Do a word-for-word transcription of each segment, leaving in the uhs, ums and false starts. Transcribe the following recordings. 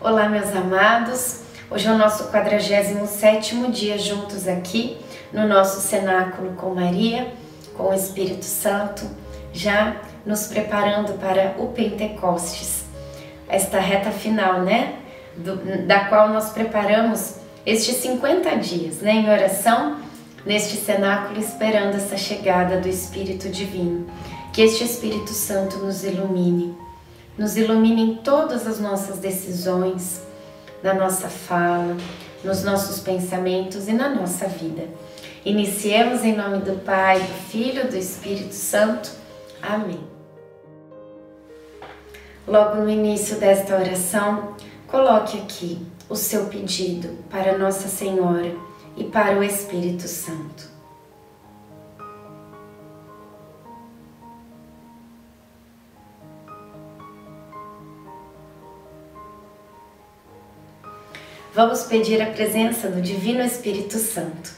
Olá, meus amados, hoje é o nosso quadragésimo sétimo dia juntos aqui no nosso Cenáculo com Maria, com o Espírito Santo, já nos preparando para o Pentecostes, esta reta final, né, Do, da qual nós preparamos estes cinquenta dias, né, em oração, neste Cenáculo, esperando essa chegada do Espírito Divino, que este Espírito Santo nos ilumine, nos ilumine em todas as nossas decisões, na nossa fala, nos nossos pensamentos e na nossa vida. Iniciemos em nome do Pai, do Filho e do Espírito Santo. Amém. Logo no início desta oração, coloque aqui o seu pedido para Nossa Senhora e para o Espírito Santo. Vamos pedir a presença do Divino Espírito Santo.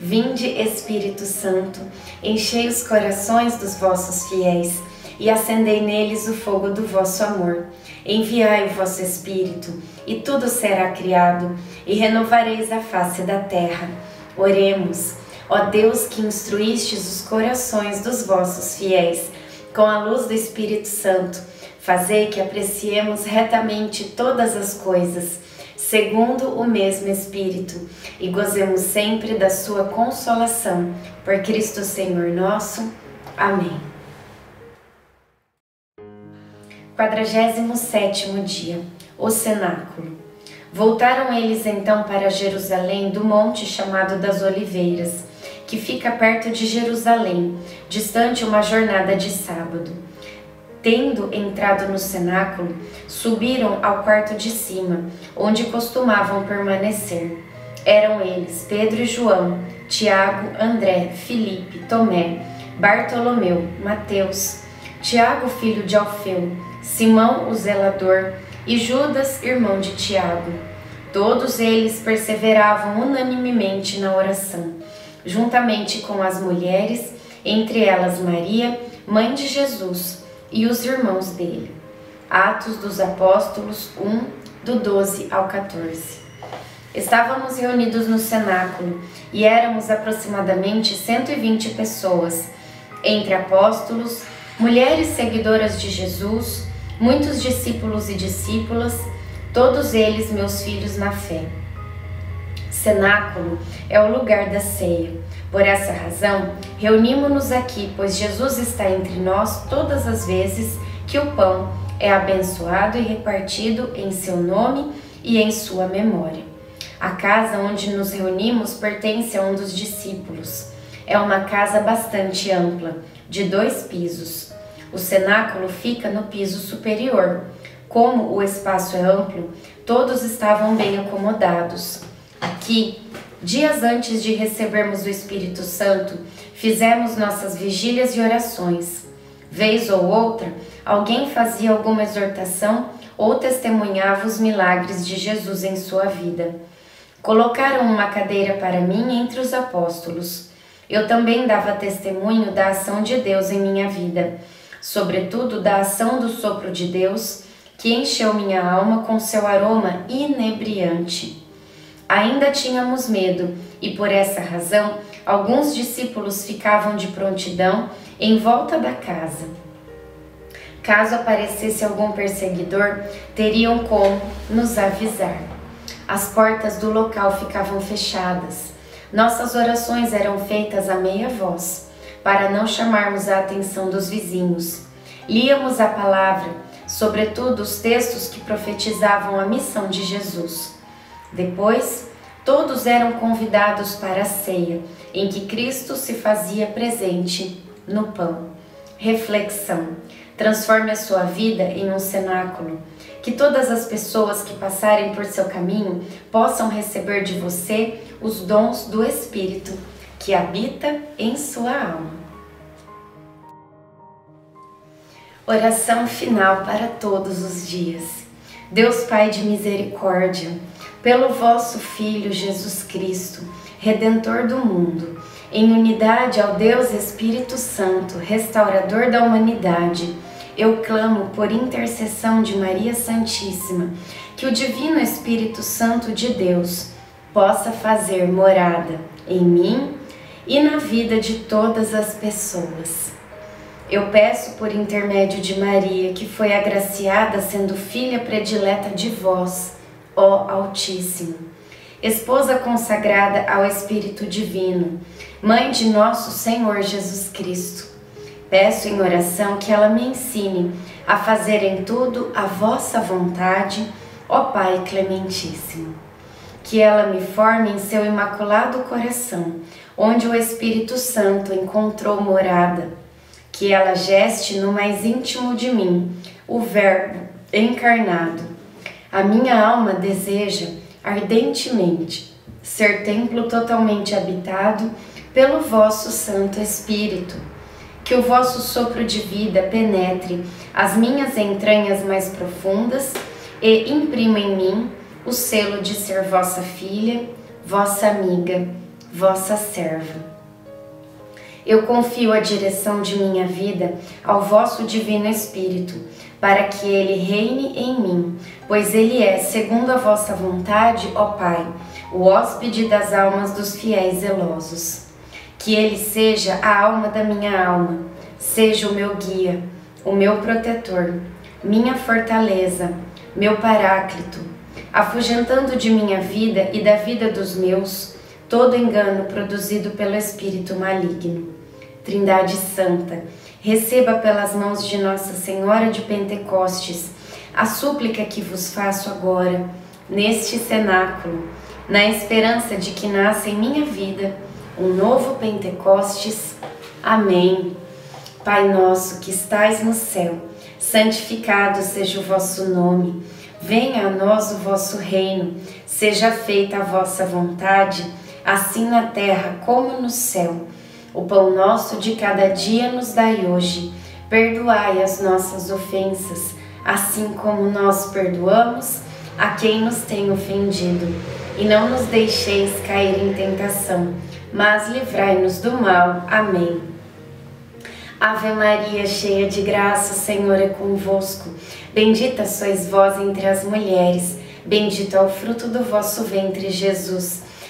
Vinde, Espírito Santo, enchei os corações dos vossos fiéis e acendei neles o fogo do vosso amor. Enviai o vosso Espírito e tudo será criado e renovareis a face da terra. Oremos, ó Deus que instruístes os corações dos vossos fiéis com a luz do Espírito Santo, fazei que apreciemos retamente todas as coisas, segundo o mesmo Espírito, e gozemos sempre da sua consolação. Por Cristo Senhor nosso. Amém. quadragésimo sétimo dia, o Cenáculo. Voltaram eles então para Jerusalém do monte chamado das Oliveiras, que fica perto de Jerusalém, distante uma jornada de sábado. Tendo entrado no cenáculo, subiram ao quarto de cima, onde costumavam permanecer. Eram eles Pedro e João, Tiago, André, Felipe, Tomé, Bartolomeu, Mateus, Tiago, filho de Alfeu, Simão, o zelador, e Judas, irmão de Tiago. Todos eles perseveravam unanimemente na oração, juntamente com as mulheres, entre elas Maria, mãe de Jesus, e os irmãos dele. Atos dos Apóstolos um, do doze ao catorze. Estávamos reunidos no cenáculo e éramos aproximadamente cento e vinte pessoas, entre apóstolos, mulheres seguidoras de Jesus, muitos discípulos e discípulas, todos eles meus filhos na fé. Cenáculo é o lugar da ceia. Por essa razão, reunimo-nos aqui, pois Jesus está entre nós todas as vezes que o pão é abençoado e repartido em seu nome e em sua memória. A casa onde nos reunimos pertence a um dos discípulos. É uma casa bastante ampla, de dois pisos. O cenáculo fica no piso superior. Como o espaço é amplo, todos estavam bem acomodados. Aqui, dias antes de recebermos o Espírito Santo, fizemos nossas vigílias e orações. Vez ou outra, alguém fazia alguma exortação ou testemunhava os milagres de Jesus em sua vida. Colocaram uma cadeira para mim entre os apóstolos. Eu também dava testemunho da ação de Deus em minha vida, sobretudo da ação do sopro de Deus, que encheu minha alma com seu aroma inebriante. Ainda tínhamos medo, e por essa razão, alguns discípulos ficavam de prontidão em volta da casa. Caso aparecesse algum perseguidor, teriam como nos avisar. As portas do local ficavam fechadas. Nossas orações eram feitas a meia voz, para não chamarmos a atenção dos vizinhos. Líamos a palavra, sobretudo os textos que profetizavam a missão de Jesus. Depois, todos eram convidados para a ceia, em que Cristo se fazia presente no pão. Reflexão: transforme a sua vida em um cenáculo, que todas as pessoas que passarem por seu caminho possam receber de você os dons do Espírito que habita em sua alma. Oração final para todos os dias. Deus Pai de misericórdia, pelo vosso Filho Jesus Cristo, Redentor do mundo, em unidade ao Deus Espírito Santo, restaurador da humanidade, eu clamo por intercessão de Maria Santíssima, que o Divino Espírito Santo de Deus possa fazer morada em mim e na vida de todas as pessoas. Eu peço por intermédio de Maria, que foi agraciada sendo filha predileta de vós, ó Altíssimo, esposa consagrada ao Espírito Divino, mãe de nosso Senhor Jesus Cristo. Peço em oração que ela me ensine a fazer em tudo a vossa vontade, ó Pai Clementíssimo. Que ela me forme em seu imaculado coração, onde o Espírito Santo encontrou morada. Que ela geste no mais íntimo de mim o Verbo encarnado. A minha alma deseja ardentemente ser templo totalmente habitado pelo vosso Santo Espírito. Que o vosso sopro de vida penetre as minhas entranhas mais profundas e imprima em mim o selo de ser vossa filha, vossa amiga, vossa serva. Eu confio a direção de minha vida ao vosso Divino Espírito, para que ele reine em mim, pois ele é, segundo a vossa vontade, ó Pai, o hóspede das almas dos fiéis zelosos. Que ele seja a alma da minha alma, seja o meu guia, o meu protetor, minha fortaleza, meu paráclito, afugentando de minha vida e da vida dos meus todo engano produzido pelo espírito maligno. Trindade Santa, receba pelas mãos de Nossa Senhora de Pentecostes a súplica que vos faço agora, neste cenáculo, na esperança de que nasça em minha vida um novo Pentecostes. Amém. Pai nosso que estais no céu, santificado seja o vosso nome. Venha a nós o vosso reino. Seja feita a vossa vontade, assim na terra como no céu. O pão nosso de cada dia nos dai hoje. Perdoai as nossas ofensas, assim como nós perdoamos a quem nos tem ofendido. E não nos deixeis cair em tentação, mas livrai-nos do mal. Amém. Ave Maria, cheia de graça, o Senhor é convosco. Bendita sois vós entre as mulheres, bendito é o fruto do vosso ventre, Jesus.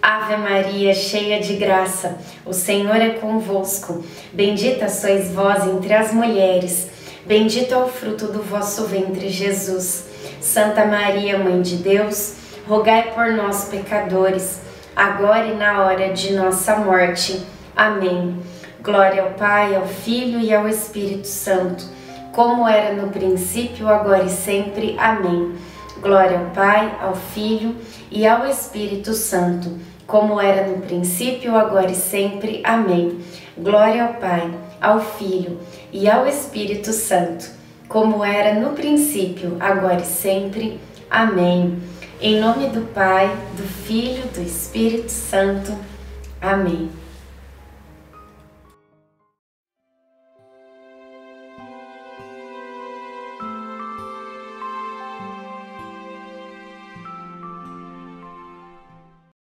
Ave Maria, cheia de graça, o Senhor é convosco. Bendita sois vós entre as mulheres, bendito é o fruto do vosso ventre, Jesus. Santa Maria, Mãe de Deus, rogai por nós, pecadores, agora e na hora de nossa morte. Amém. Glória ao Pai, ao Filho e ao Espírito Santo, como era no princípio, agora e sempre. Amém. Glória ao Pai, ao Filho e ao Espírito Santo, como era no princípio, agora e sempre. Amém. Glória ao Pai, ao Filho e ao Espírito Santo, como era no princípio, agora e sempre. Amém. Em nome do Pai, do Filho, do Espírito Santo. Amém.